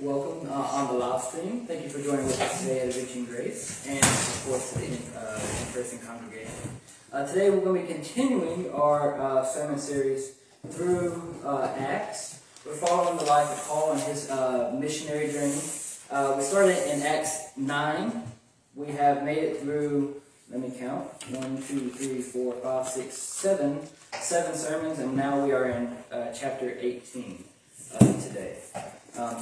Welcome on the live stream. Thank you for joining with us today at Reaching Grace, and of course to the in-person congregation. Today we're going to be continuing our sermon series through Acts. We're following the life of Paul and his missionary journey. We started in Acts 9. We have made it through, let me count, 1, 2, 3, 4, 5, 6, 7, 7 sermons, and now we are in chapter 18 today.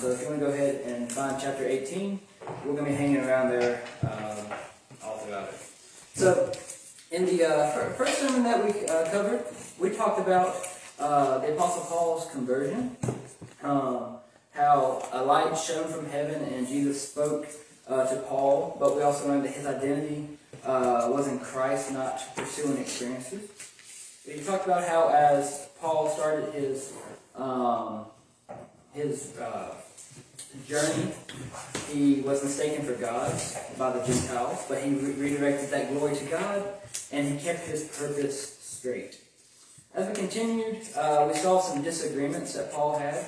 So if you want to go ahead and find chapter 18, we're going to be hanging around there all throughout it. So in the first sermon that we covered, we talked about the Apostle Paul's conversion, how a light shone from heaven and Jesus spoke to Paul, but we also learned that his identity was in Christ, not pursuing experiences. We talked about how as Paul started his journey, he was mistaken for God by the Gentiles, but he redirected that glory to God, and he kept his purpose straight. As we continued, we saw some disagreements that Paul had,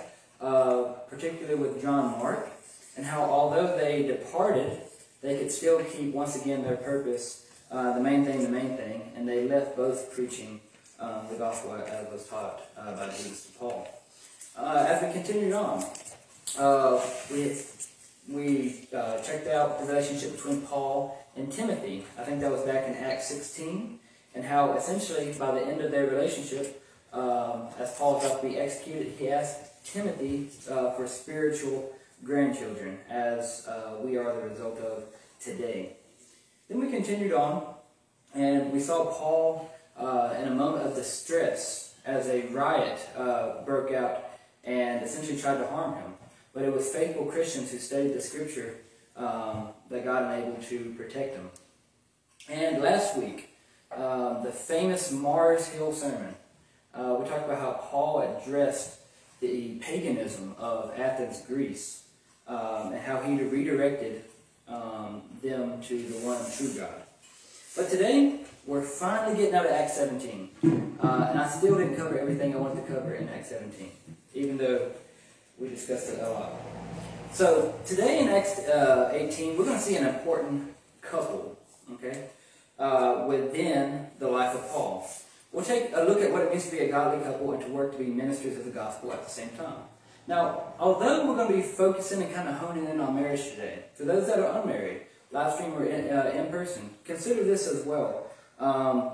particularly with John Mark, and how although they departed, they could still keep, once again, their purpose, the main thing, and they left both preaching the gospel as was taught by Jesus to Paul. As we continued on, we checked out the relationship between Paul and Timothy. I think that was back in Acts 16, and how essentially by the end of their relationship, as Paul was about to be executed, he asked Timothy for spiritual grandchildren, as we are the result of today. Then we continued on, and we saw Paul in a moment of distress as a riot broke out and essentially tried to harm him. But it was faithful Christians who studied the Scripture that God enabled to protect him. And last week, the famous Mars Hill sermon, we talked about how Paul addressed the paganism of Athens, Greece, and how he redirected them to the one true God. But today, we're finally getting out of Acts 17. And I still didn't cover everything I wanted to cover in Acts 17, even though we discussed it a lot. So today in Acts 18, we're going to see an important couple, okay, within the life of Paul. We'll take a look at what it means to be a godly couple and to work to be ministers of the gospel at the same time. Now, although we're going to be focusing and kind of honing in on marriage today, for those that are unmarried, live stream or in person, consider this as well. I'm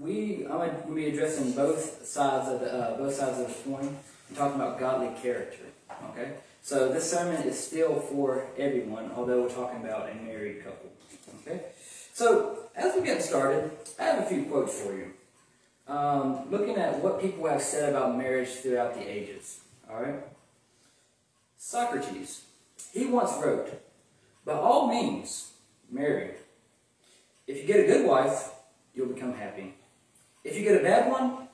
going to be addressing both sides of the coin and talking about godly character. Okay, so this sermon is still for everyone, although we're talking about a married couple. Okay, so as we're getting started, I have a few quotes for you. Looking at what people have said about marriage throughout the ages. All right, Socrates, he once wrote, "By all means, marry. If you get a good wife, you'll become happy. If you get a bad one,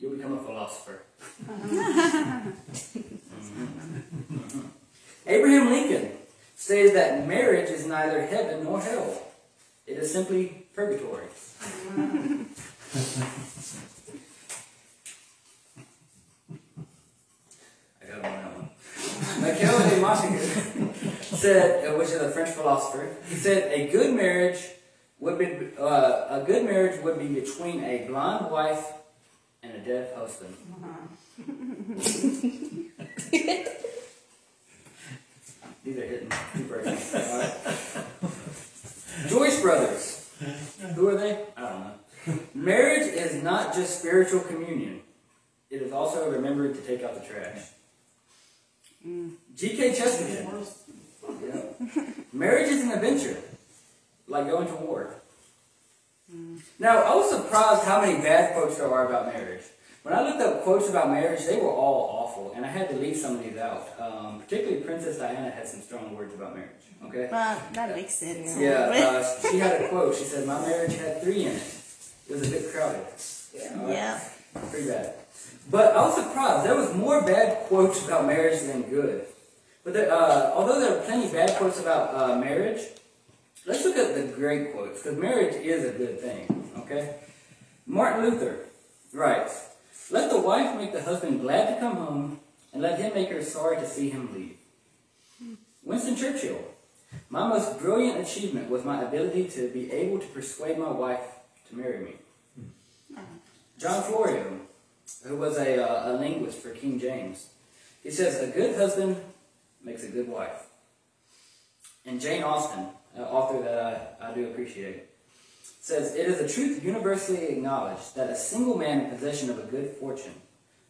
you'll become a philosopher." Abraham Lincoln stated that marriage is neither heaven nor hell. It is simply purgatory. I got one out. Michel de Montaigne said, which is a French philosopher, he said, a good marriage would be between a blind wife and a deaf husband. These are hitting two birds. All right. Joyce Brothers. Who are they? I don't know. Marriage is not just spiritual communion. It is also remembering to take out the trash. G.K. Chesterton. Yeah. Marriage is an adventure, like going to war. Now, I was surprised how many bad quotes there are about marriage. When I looked up quotes about marriage, they were all awful, and I had to leave some of these out. Particularly Princess Diana had some strong words about marriage. Okay? Well, that makes sense. Yeah, she had a quote. She said, "My marriage had 3 in it. It was a bit crowded." Yeah. Pretty bad. But I was surprised. There was more bad quotes about marriage than good. But there, although there are plenty of bad quotes about marriage, let's look at the great quotes, because marriage is a good thing, okay? Martin Luther writes, "Let the wife make the husband glad to come home, and let him make her sorry to see him leave." Winston Churchill. My most brilliant achievement was my ability to be able to persuade my wife to marry me. John Florio, who was a linguist for King James, he says, a good husband makes a good wife. And Jane Austen, an author that I do appreciate, says, it is a truth universally acknowledged that a single man in possession of a good fortune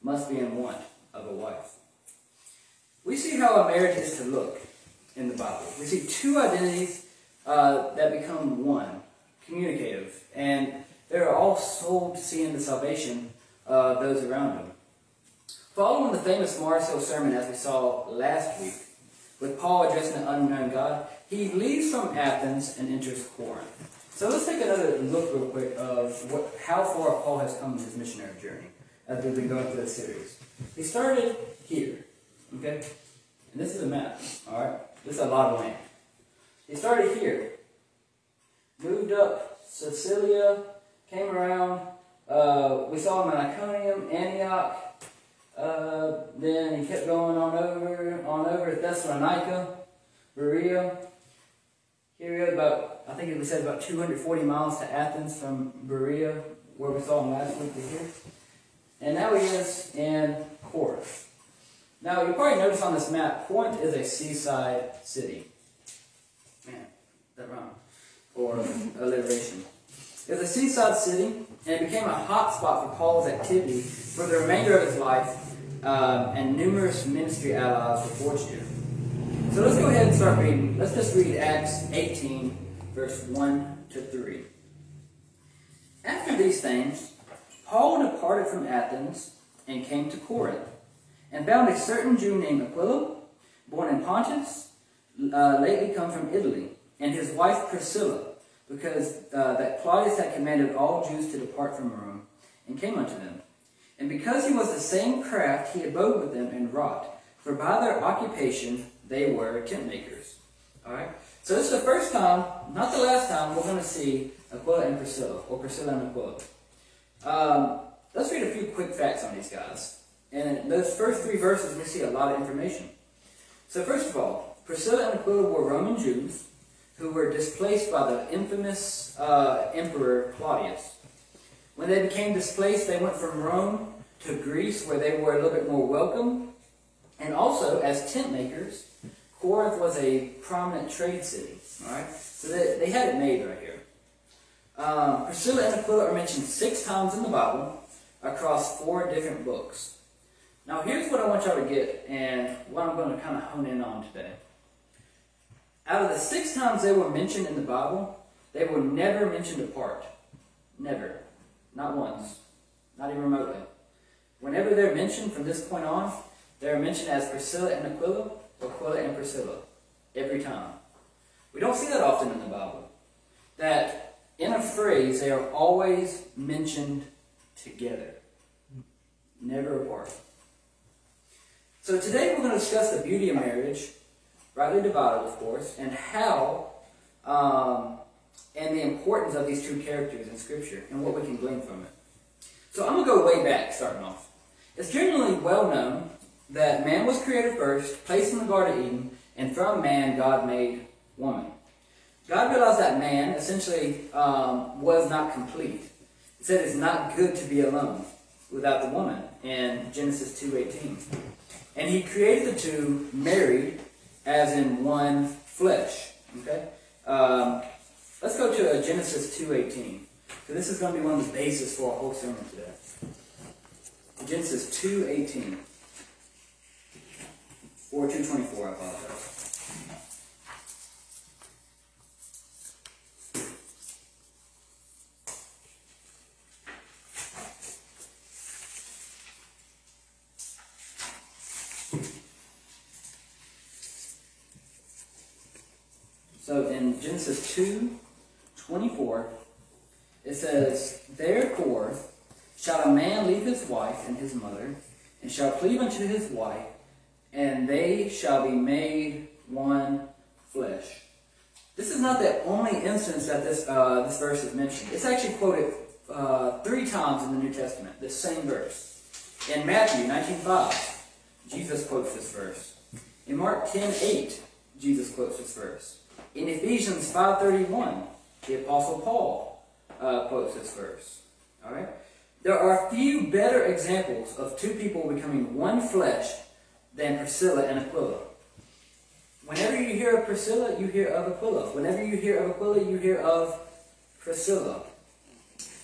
must be in want of a wife. We see how a marriage is to look in the Bible. We see two identities that become one, communicative, and they're all sold to see in the salvation of those around them. Following the famous Mars Hill sermon, as we saw last week, with Paul addressing the unknown God, he leaves from Athens and enters Corinth. So let's take another look real quick of how far Paul has come in his missionary journey as we've been going through this series. He started here, okay? And this is a map, all right? This is a lot of land. He started here, moved up Sicilia, came around. We saw him in Iconium, Antioch. Then he kept going on over to Thessalonica, Berea. Here we go about, I think it was said about 240 miles to Athens from Berea, where we saw him last week to here. And now he is in Corinth. Now, you'll probably notice on this map, Corinth is a seaside city. Man, that rhymed. Or alliteration. It's a seaside city, and it became a hot spot for Paul's activity for the remainder of his life, and numerous ministry allies were forged here. So let's go ahead and start reading. Let's just read Acts 18, verse 1 to 3. After these things, Paul departed from Athens and came to Corinth, and bound a certain Jew named Aquila, born in Pontus, lately come from Italy, and his wife Priscilla, because that Claudius had commanded all Jews to depart from Rome, and came unto them. And because he was the same craft, he abode with them and wrought, for by their occupation they were tent makers. All right? So this is the first time, not the last time, we're going to see Aquila and Priscilla, or Priscilla and Aquila. Let's read a few quick facts on these guys. And in those first three verses, we see a lot of information. So first of all, Priscilla and Aquila were Roman Jews who were displaced by the infamous emperor Claudius. When they became displaced, they went from Rome to Greece, where they were a little bit more welcome. And also, as tent makers, Corinth was a prominent trade city. All right? So they had it made right here. Priscilla and Aquila are mentioned 6 times in the Bible across 4 different books. Now here's what I want y'all to get and what I'm going to kind of hone in on today. Out of the 6 times they were mentioned in the Bible, they were never mentioned apart. Never. Not once. Not even remotely. Whenever they're mentioned from this point on, they're mentioned as Priscilla and Aquila, or Aquila and Priscilla. Every time. We don't see that often in the Bible. That in a phrase, they are always mentioned together. Never apart. So today we're going to discuss the beauty of marriage, rightly divided of course, and how, and the importance of these two characters in Scripture, and what we can glean from it. So I'm going to go way back, starting off. It's generally well known that man was created first, placed in the Garden of Eden, and from man God made woman. God realized that man, essentially, was not complete. He said it's not good to be alone without the woman, in Genesis 2:18. And he created the two married as in one flesh. Okay? Let's go to Genesis 2:18. So this is going to be one of the bases for our whole sermon today. Genesis 2:18. Or 2:24, I apologize. So in Genesis 2:24, it says, Therefore shall a man leave his wife and his mother, and shall cleave unto his wife, and they shall be made one flesh. This is not the only instance that this verse is mentioned. It's actually quoted 3 times in the New Testament, this same verse. In Matthew 19:5, Jesus quotes this verse. In Mark 10:8, Jesus quotes this verse. In Ephesians 5:31, the Apostle Paul quotes this verse. All right? There are few better examples of two people becoming one flesh than Priscilla and Aquila. Whenever you hear of Priscilla, you hear of Aquila. Whenever you hear of Aquila, you hear of Priscilla.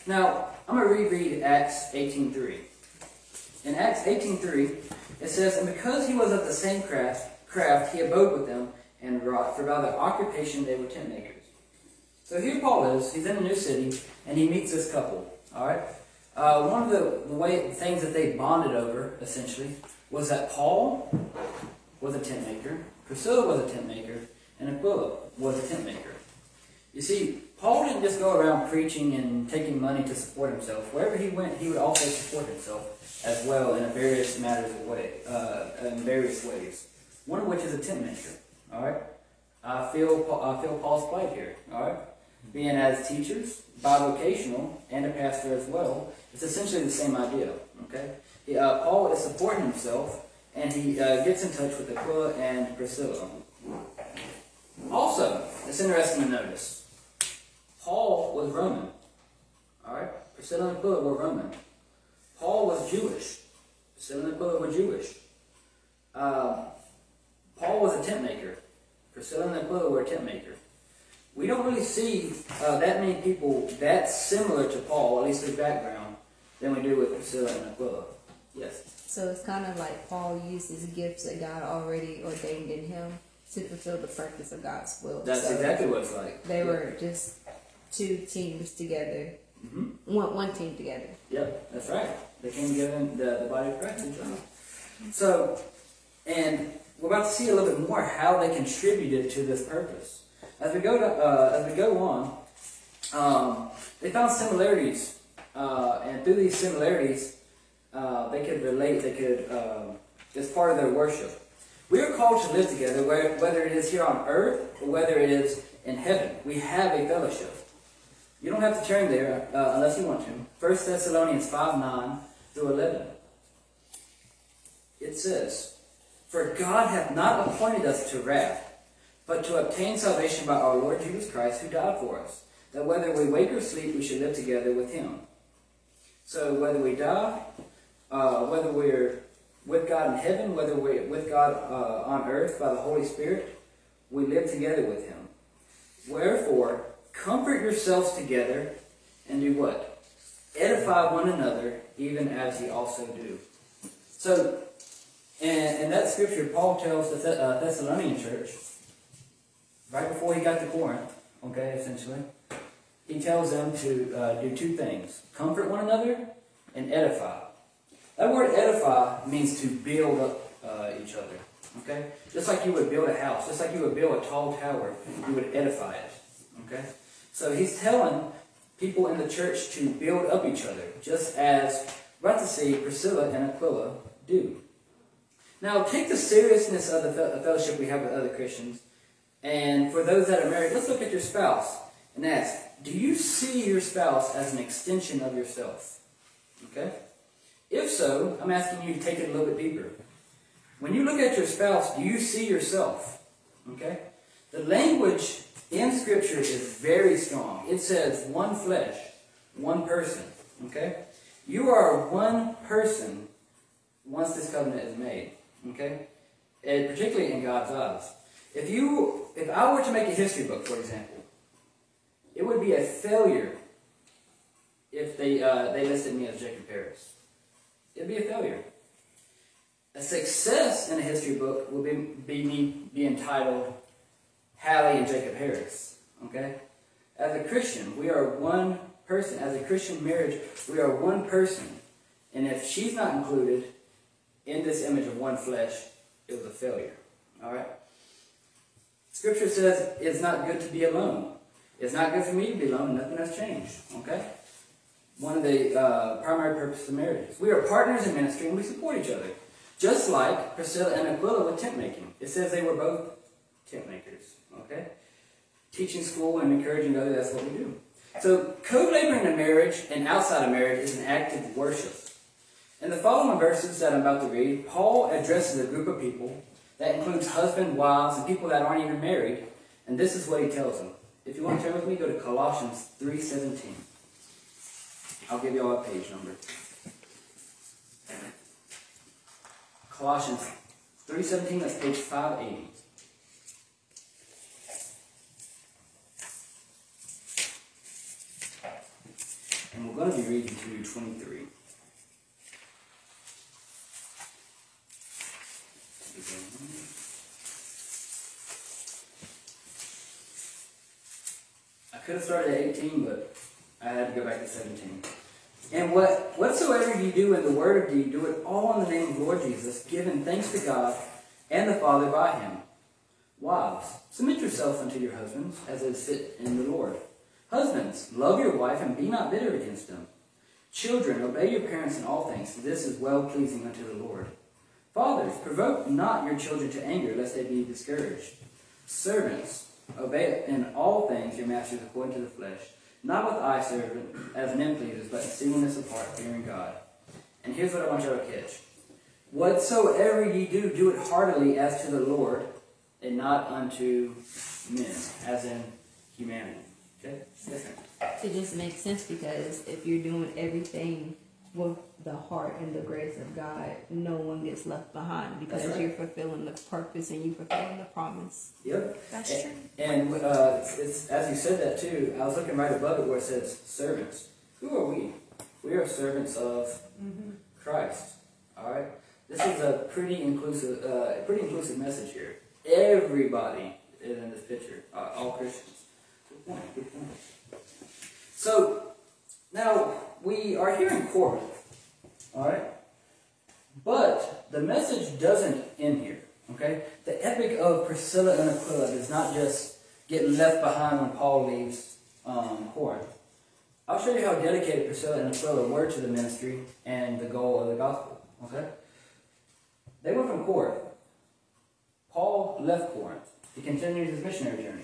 Now, I'm going to reread Acts 18:3. In Acts 18:3, it says, And because he was of the same craft, he abode with them and wrought, for by their occupation they were tent makers. So here Paul is. He's in a new city, and he meets this couple. All right. One of the things that they bonded over, essentially, was that Paul was a tent maker, Priscilla was a tent maker, and Aquila was a tent maker. You see, Paul didn't just go around preaching and taking money to support himself. Wherever he went, he would also support himself as well in various ways. One of which is a tent maker. All right, I feel Paul's plight here. All right, being as teachers, bivocational, and a pastor as well, it's essentially the same idea. Okay, Paul is supporting himself, and he gets in touch with Aquila and Priscilla. Also, it's interesting to notice. Paul was Roman. Alright? Priscilla and Aquila were Roman. Paul was Jewish. Priscilla and Aquila were Jewish. Paul was a tent maker. Priscilla and Aquila were a tent maker. We don't really see that many people that similar to Paul, at least his background, than we do with Priscilla and Aquila. Yes? So it's kind of like Paul used his gifts that God already ordained in him to fulfill the purpose of God's will. That's exactly what it's like. They were just two teams together, one team together. Yep, that's right. They came together in the body of Christ. So, and we're about to see a little bit more how they contributed to this purpose. As we go to, as we go on, they found similarities, and through these similarities, they could relate. They could, it's part of their worship. We are called to live together, whether it is here on earth or whether it is in heaven. We have a fellowship. You don't have to turn there unless you want to. 1 Thessalonians 5:9-11. It says, For God hath not appointed us to wrath, but to obtain salvation by our Lord Jesus Christ, who died for us, that whether we wake or sleep, we should live together with him. So whether we die, whether we're with God in heaven, whether we're with God on earth by the Holy Spirit, we live together with him. Wherefore, comfort yourselves together, and do what? Edify one another, even as ye also do. So, in that scripture, Paul tells the Thessalonian church, right before he got to Corinth, okay, essentially, he tells them to do two things. Comfort one another, and edify. That word edify means to build up each other, okay? Just like you would build a house, just like you would build a tall tower, you would edify it, okay? So he's telling people in the church to build up each other, just as we're about to see Priscilla and Aquila do. Now, take the seriousness of the fellowship we have with other Christians, and for those that are married, let's look at your spouse and ask, do you see your spouse as an extension of yourself, okay? If so, I'm asking you to take it a little bit deeper. When you look at your spouse, do you see yourself? Okay? The language in Scripture is very strong. It says one flesh, one person. Okay? You are one person once this covenant is made. Okay? And particularly in God's eyes. If I were to make a history book, for example, it would be a failure if they listed me as Jacob Harris. It'd be a failure. A success in a history book will be me being titled Hallie and Jacob Harris. Okay? As a Christian, we are one person. As a Christian marriage, we are one person. And if she's not included in this image of one flesh, it was a failure. Alright? Scripture says it's not good to be alone. It's not good for me to be alone. Nothing has changed. Okay? One of the primary purposes of marriage. We are partners in ministry and we support each other. Just like Priscilla and Aquila with tent making. It says they were both tent makers. Okay? Teaching school and encouraging others, that's what we do. So, co-laboring in marriage and outside of marriage is an act of worship. In the following verses that I'm about to read, Paul addresses a group of people That includes husbands, wives, and people that aren't even married. And this is what he tells them. If you want to turn with me, go to Colossians 3:17. I'll give you all a page number. Colossians 3:17, that's page 580. And we're going to be reading through 23. I could have started at 18, but I had to go back to 17. And whatsoever you do in the word or deed, do it all in the name of Lord Jesus, giving thanks to God and the Father by him. Wives, submit yourselves unto your husbands, as is fit in the Lord. Husbands, love your wife and be not bitter against them. Children, obey your parents in all things, for this is well-pleasing unto the Lord. Fathers, provoke not your children to anger, lest they be discouraged. Servants, obey in all things your masters according to the flesh, not with eye servant, as men pleasers, but in singleness of heart, fearing God. And here's what I want you all to catch. Whatsoever ye do, do it heartily as to the Lord, and not unto men, as in humanity. Okay? Yes, it just makes sense, because if you're doing everything with the heart and the grace of God, no one gets left behind, because right. You're fulfilling the purpose and you're fulfilling the promise. Yep. That's true. And it's, as you said that too, I was looking right above it where it says servants. Who are we? We are servants of Christ. All right? This is a pretty inclusive message here. Everybody is in this picture, all Christians. Good point, good point. So, now, we are here in Corinth, all right? But the message doesn't end here, okay? The epic of Priscilla and Aquila does not just get left behind when Paul leaves Corinth. I'll show you how dedicated Priscilla and Aquila were to the ministry and the goal of the gospel, okay? They were from Corinth. Paul left Corinth. He continued his missionary journey.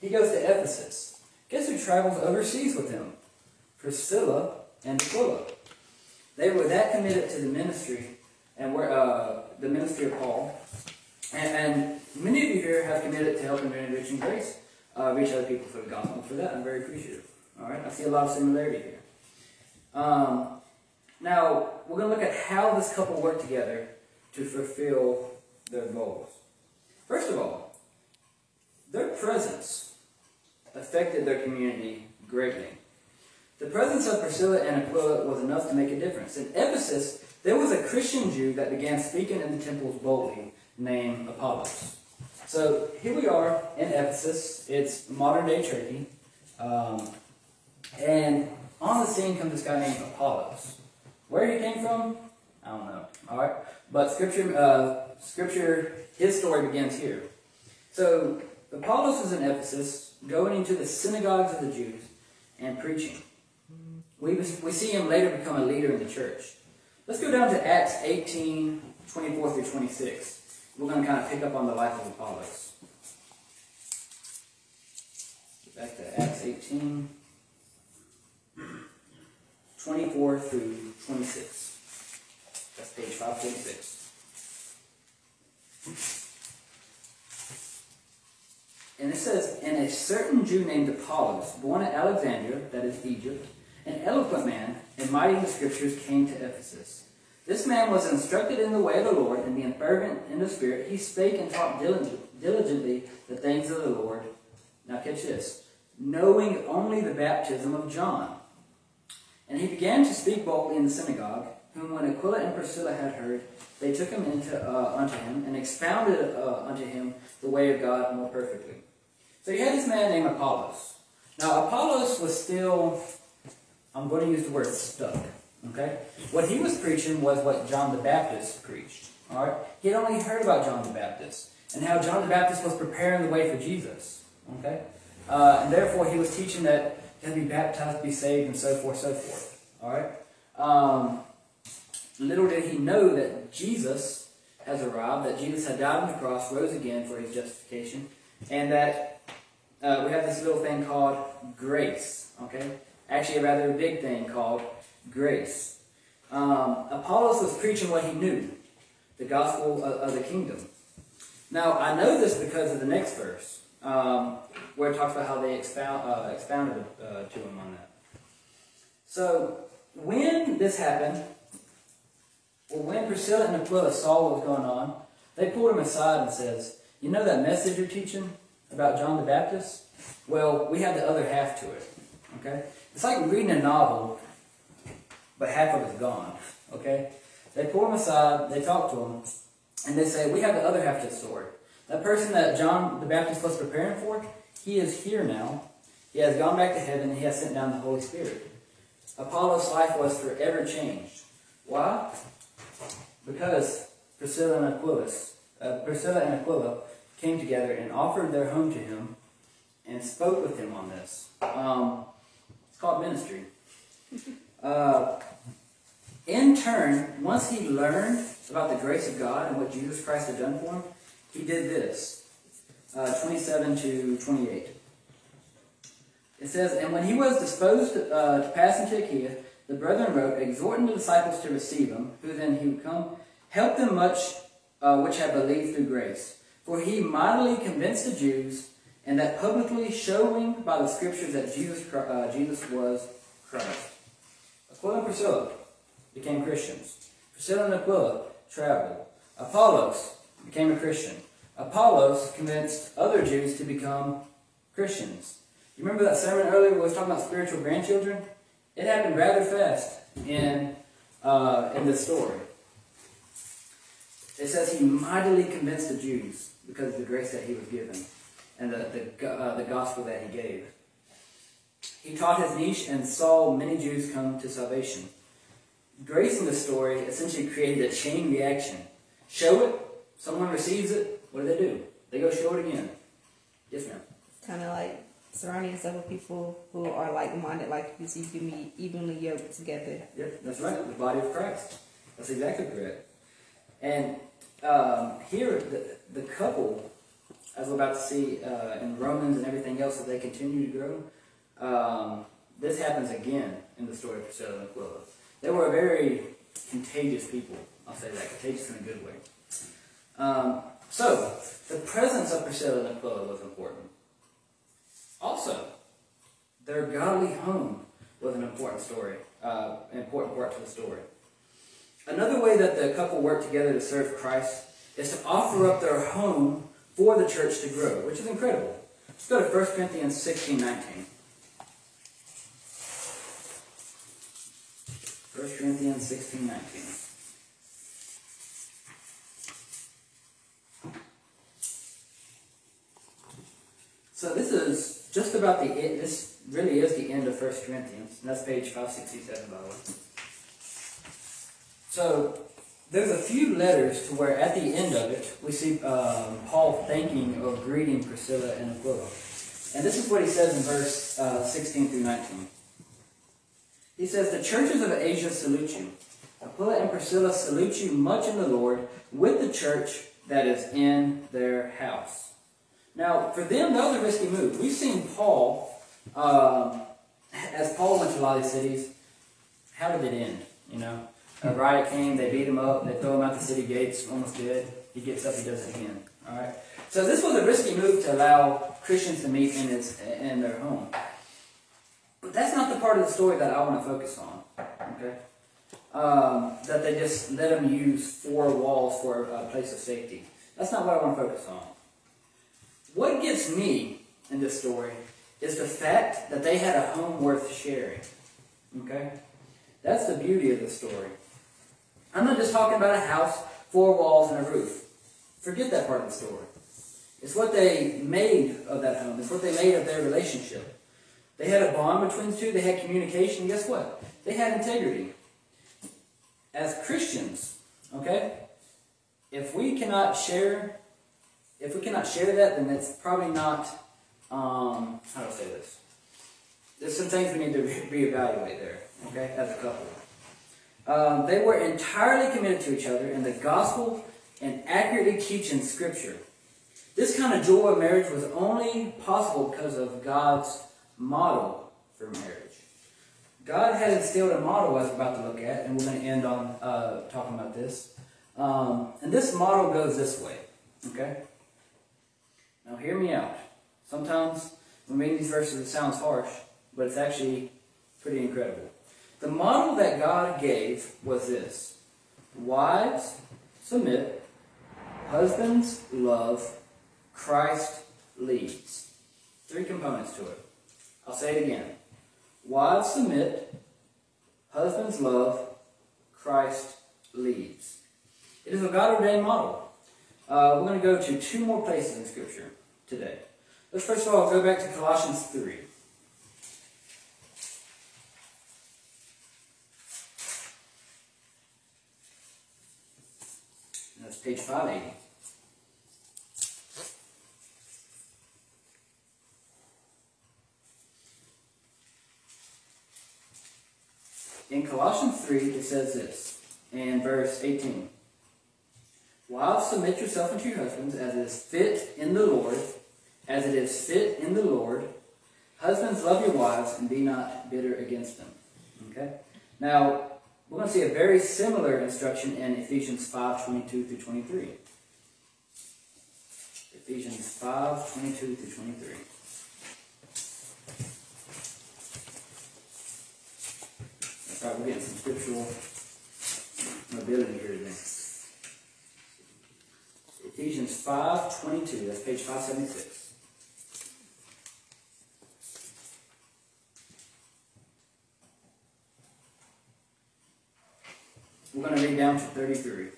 He goes to Ephesus. Guess who travels overseas with him? Priscilla and Aquila. They were that committed to the ministry and were the ministry of Paul. And many of you here have committed to helping Enriching Grace reach other people for the gospel. For that, I'm very appreciative. All right, I see a lot of similarity here. Now we're going to look at how this couple worked together to fulfill their goals. First of all, their presence affected their community greatly. The presence of Priscilla and Aquila was enough to make a difference. In Ephesus, there was a Christian Jew that began speaking in the temples boldly, named Apollos. So here we are in Ephesus. It's modern-day Turkey. And on the scene comes this guy named Apollos. Where he came from, I don't know. All right, but his story begins here. So Apollos was in Ephesus, going into the synagogues of the Jews and preaching. We see him later become a leader in the church. Let's go down to Acts 18, 24 through 26. We're going to kind of pick up on the life of Apollos. Get back to Acts 18, 24 through 26. That's page 546. And it says, "And a certain Jew named Apollos, born at Alexandria," that is Egypt, "an eloquent man and mighty in the Scriptures, came to Ephesus. This man was instructed in the way of the Lord, and being fervent in the Spirit, he spake and taught diligently the things of the Lord." Now catch this. "Knowing only the baptism of John. And he began to speak boldly in the synagogue, whom when Aquila and Priscilla had heard, they took him unto him, and expounded unto him the way of God more perfectly." So you had this man named Apollos. Now Apollos was still, I'm going to use the word stuck, okay? What he was preaching was what John the Baptist preached, all right? He had only heard about John the Baptist and how John the Baptist was preparing the way for Jesus, okay? And therefore he was teaching that you have to be baptized, be saved, and so forth, all right? Little did he know that Jesus has arrived, that Jesus had died on the cross, rose again for his justification, and that we have this little thing called grace, okay? Actually, a rather big thing called grace. Apollos was preaching what he knew, the gospel of the kingdom. Now, I know this because of the next verse, where it talks about how they expounded to him on that. So, when this happened, or when Priscilla and Aquila saw what was going on, they pulled him aside and says, "You know that message you're teaching about John the Baptist? Well, we have the other half to it." Okay? It's like reading a novel, but half of it's gone. Okay? They pull him aside, they talk to him, and they say, "We have the other half to the story. That person that John the Baptist was preparing for, he is here now. He has gone back to heaven, and he has sent down the Holy Spirit. Apollos' life was forever changed." Why? Because Priscilla and Aquila came together and offered their home to him and spoke with him on this. It's called ministry. In turn, once he learned about the grace of God and what Jesus Christ had done for him, he did this. 27 to 28. It says, "And when he was disposed to pass into Achaia, the brethren wrote, exhorting the disciples to receive him, who then he would come, help them much which have believed through grace. For he mightily convinced the Jews, and that publicly showing by the Scriptures that Jesus was Christ." Aquila and Priscilla became Christians. Priscilla and Aquila traveled. Apollos became a Christian. Apollos convinced other Jews to become Christians. You remember that sermon earlier where we were talking about spiritual grandchildren? It happened rather fast in this story. It says he mightily convinced the Jews because of the grace that he was given and the gospel that he gave. He taught his niche and saw many Jews come to salvation. Grace in the story essentially created a chain reaction. Show it, someone receives it, what do? They go show it again. Yes, ma'am? It's kind of like surrounding yourself with people who are like-minded, like you, so you can be evenly yoked together. Yep, that's right, the body of Christ. That's exactly correct. And here, the couple, as we're about to see in Romans and everything else, that they continue to grow, this happens again in the story of Priscilla and Aquila. They were a very contagious people. I'll say that, contagious in a good way. So, the presence of Priscilla and Aquila was important. Also, their godly home was an important part to the story. Another way that the couple worked together to serve Christ is to offer up their home for the church to grow, which is incredible. Let's go to 1 Corinthians 16:19. 1 Corinthians 16:19. So this is just about the end. This really is the end of 1 Corinthians, and that's page 567, by the way. So, there's a few letters to where at the end of it, we see Paul thanking or greeting Priscilla and Aquila. And this is what he says in verse 16 through 19. He says, "The churches of Asia salute you. Aquila and Priscilla salute you much in the Lord with the church that is in their house." Now, for them, that was a risky move. We've seen Paul, as Paul went to a lot of these cities, how did it end, you know? A riot came, they beat him up, they throw him out the city gates, almost dead. He gets up, he does it again. All right? So this was a risky move to allow Christians to meet in their home. But that's not the part of the story that I want to focus on. Okay? That they just let them use four walls for a place of safety. That's not what I want to focus on. What gets me in this story is the fact that they had a home worth sharing. Okay? That's the beauty of the story. I'm not just talking about a house, four walls, and a roof. Forget that part of the story. It's what they made of that home. It's what they made of their relationship. They had a bond between the two. They had communication. Guess what? They had integrity. As Christians, okay, if we cannot share that, then it's probably not, how do I say this? There's some things we need to reevaluate there, okay, as a couple. They were entirely committed to each other in the gospel and accurately teaching Scripture. This kind of joy of marriage was only possible because of God's model for marriage. God had instilled a model as we're about to look at, and we're going to end on talking about this. And this model goes this way, okay? Now hear me out. Sometimes when reading these verses it sounds harsh, but it's actually pretty incredible. The model that God gave was this: wives, submit; husbands, love; Christ leads. Three components to it. I'll say it again. Wives, submit; husbands, love; Christ leads. It is a God-ordained model. We're going to go to two more places in Scripture today. Let's first of all go back to Colossians 3. And that's page 580. In Colossians 3, it says this, in verse 18. Wives, submit yourself unto your husbands, as it is fit in the Lord, as it is fit in the Lord. Husbands, love your wives, and be not bitter against them. Okay? Now, we're going to see a very similar instruction in Ephesians 5:22-23. Ephesians 5:22-23. All right, we're getting some scriptural mobility here today. Ephesians 5:22, that's page 576. We're going to read down to 33.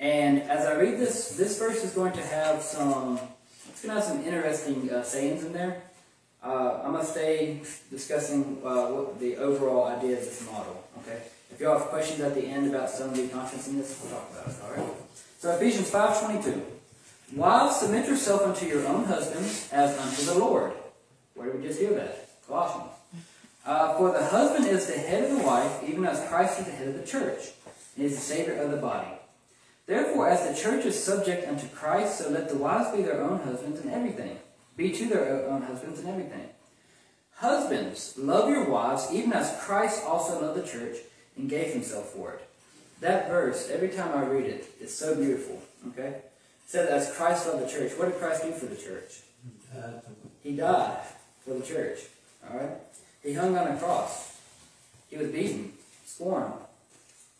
And as I read this, this verse is going to have some, it's going to have some interesting sayings in there. I'm going to stay discussing the overall idea of this model. Okay? If y'all have questions at the end about some of the contents in this, we'll talk about it. All right? So Ephesians 5:22. Wives, submit yourself unto your own husbands as unto the Lord. Where did we just hear that? Colossians. For the husband is the head of the wife, even as Christ is the head of the church, and is the Savior of the body. Therefore, as the church is subject unto Christ, so let the wives be their own husbands in everything. Be to their own husbands in everything. Husbands, love your wives, even as Christ also loved the church and gave himself for it. That verse, every time I read it, is so beautiful. Okay? It says, as Christ loved the church. What did Christ do for the church? He died for the church. Alright? He hung on a cross. He was beaten, scorned.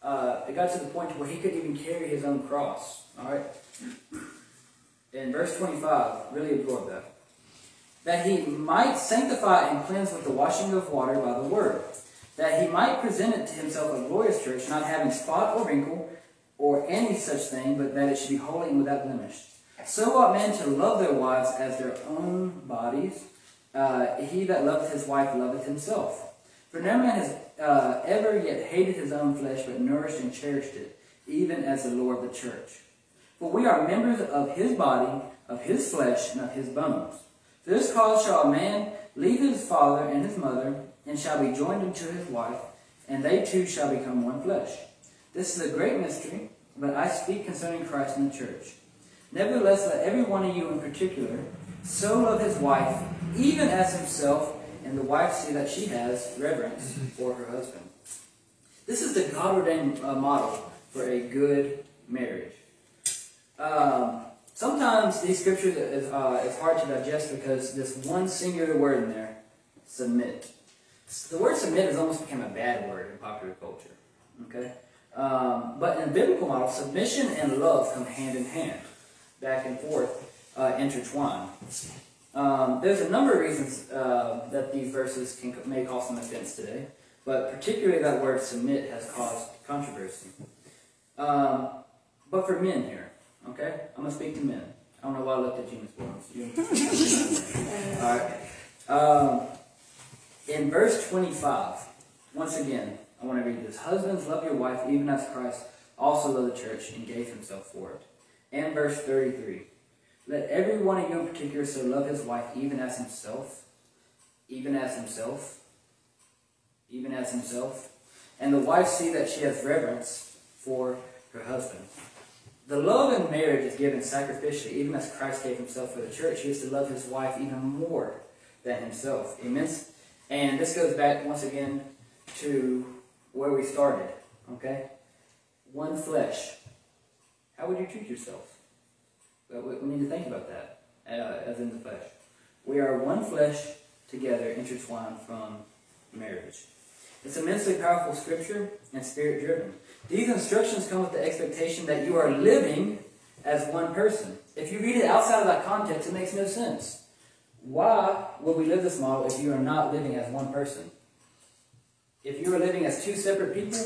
It got to the point where he couldn't even carry his own cross. Alright? And verse 25 really absorbed that. That he might sanctify and cleanse with the washing of water by the word, that he might present it to himself a glorious church, not having spot or wrinkle or any such thing, but that it should be holy and without blemish. So ought men to love their wives as their own bodies. He that loveth his wife loveth himself. For no man has ever yet hated his own flesh, but nourished and cherished it, even as the Lord of the church. For we are members of his body, of his flesh, and of his bones. For this cause shall a man leave his father and his mother, and shall be joined unto his wife, and they two shall become one flesh. This is a great mystery, but I speak concerning Christ and the church. Nevertheless, let every one of you in particular so love his wife, even as himself, and the wife see that she has reverence for her husband. This is the God-ordained model for a good marriage. Sometimes these scriptures is hard to digest because this one singular word in there, submit. The word submit has almost become a bad word in popular culture. Okay? But in the biblical model, submission and love come hand in hand, back and forth, intertwined. There's a number of reasons that these verses may cause some offense today, but particularly that word submit has caused controversy. But for men here, okay? I'm going to speak to men. I don't know why I looked at you, Ms. Williams. All right. In verse 25, once again, I want to read this. Husbands, love your wife, even as Christ also loved the church and gave himself for it. And verse 33, let every one of you in particular so love his wife, even as himself, even as himself, even as himself, and the wife see that she has reverence for her husband. The love in marriage is given sacrificially, even as Christ gave himself for the church. He used to love his wife even more than himself. Immense. And this goes back, once again, to where we started, okay? One flesh. How would you treat yourself? But we need to think about that, as in the flesh. We are one flesh together, intertwined from marriage. It's immensely powerful scripture and spirit-driven. These instructions come with the expectation that you are living as one person. If you read it outside of that context, it makes no sense. Why would we live this model if you are not living as one person? If you are living as two separate people,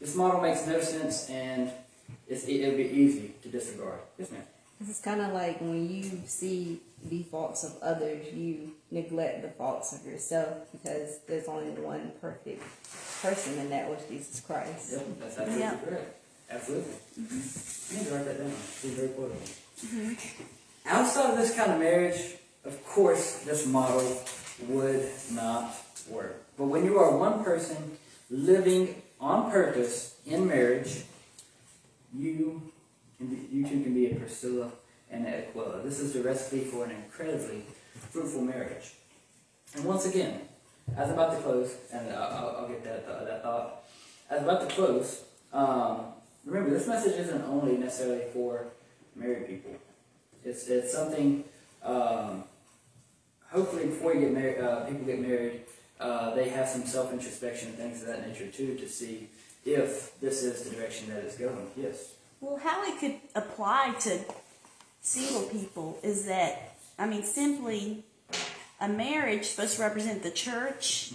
this model makes no sense, and it'll be easy to disregard. Yes, ma'am. This is kind of like when you see the faults of others, you neglect the faults of yourself, because there's only one perfect person, and that was Jesus Christ. Yep, that's absolutely correct. Absolutely. Mm-hmm. You need to write that down. It's very important. Mm-hmm. Outside of this kind of marriage, of course, this model would not work. But when you are one person living on purpose in marriage, you two can be a Priscilla and an Aquila. This is the recipe for an incredibly fruitful marriage. And once again, as I'm about to close, and I'll get that thought. As I'm about to close, remember, this message isn't only necessarily for married people. It's something. Hopefully, before you get married, people get married, they have some self-introspection and things of that nature too, to see if this is the direction that it's going. Yes. Well, how it could apply to single people is that, I mean, simply a marriage is supposed to represent the church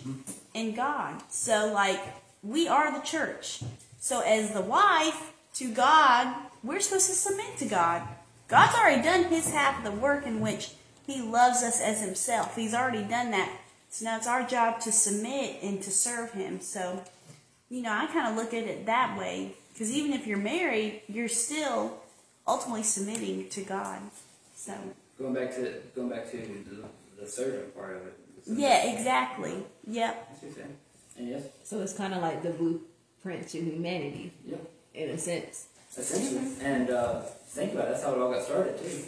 and God. So, like, we are the church. So, as the wife to God, we're supposed to submit to God. God's already done his half of the work in which he loves us as himself. He's already done that. So now it's our job to submit and to serve him. So, you know, I kind of look at it that way. Because even if you're married, you're still ultimately submitting to God. So going back to the servant part of it. Yeah, exactly. Yep. And yes. So it's kind of like the blueprint to humanity. Yep. In a sense. Essentially, and think about it, that's how it all got started too.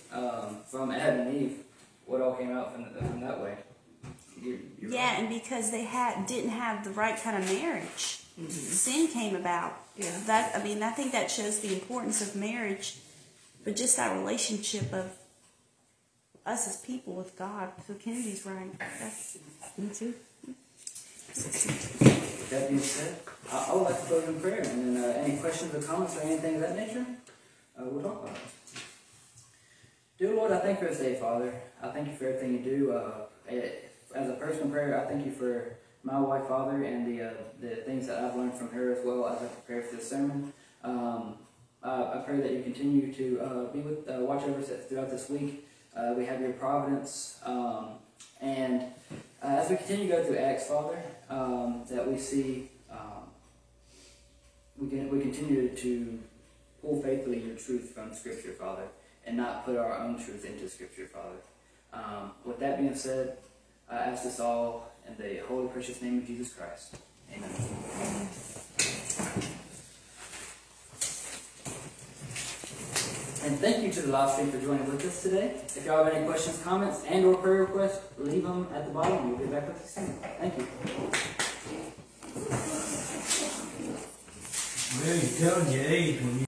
From Adam and Eve, what all came out from that way. You're right. And because they didn't have the right kind of marriage. Mm-hmm. Sin came about. Yeah. I think that shows the importance of marriage, but just that relationship of us as people with God. So Kennedy's right. Me too. With that being said, I would like to close in prayer, and then any questions or comments or anything of that nature, we'll talk about it. Dear Lord, I thank you for this day, Father. I thank you for everything you do. As a personal prayer, I thank you for my wife, Father, and the things that I've learned from her as well as I prepare for this sermon. I pray that you continue to watch over us throughout this week. We have your providence, and as we continue to go through Acts, Father, that we see we continue to pull faithfully your truth from Scripture, Father, and not put our own truth into Scripture, Father. With that being said, I ask us all, in the holy, precious name of Jesus Christ. Amen. And thank you to the live stream for joining with us today. If y'all have any questions, comments, and or prayer requests, leave them at the bottom and we'll get back with you soon. Thank you. Really telling your age when you